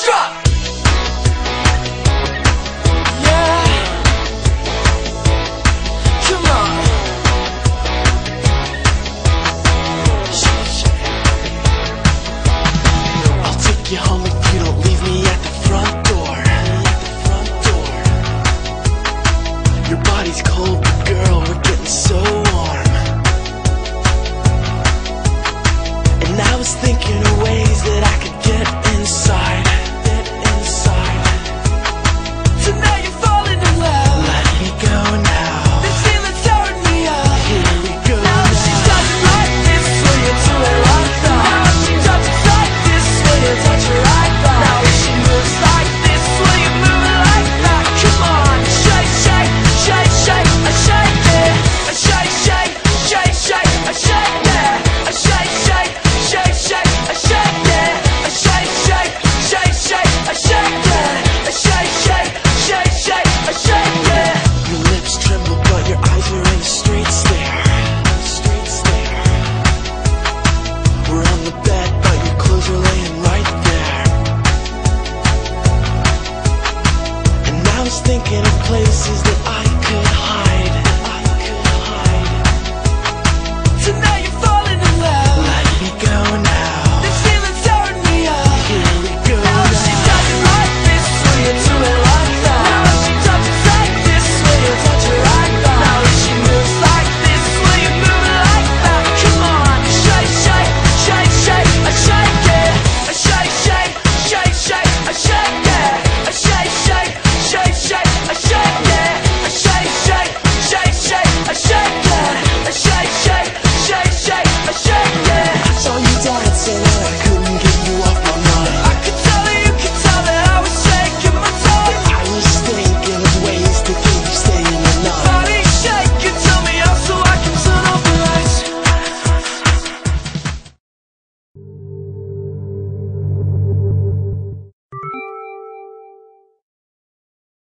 Strut! Yeah. Come on. I'll take you home if you don't leave me at the front door. Your body's cold, but girl, we're getting so warm. And I was thinking of ways that I could get inside. Thinking of places that I could hide.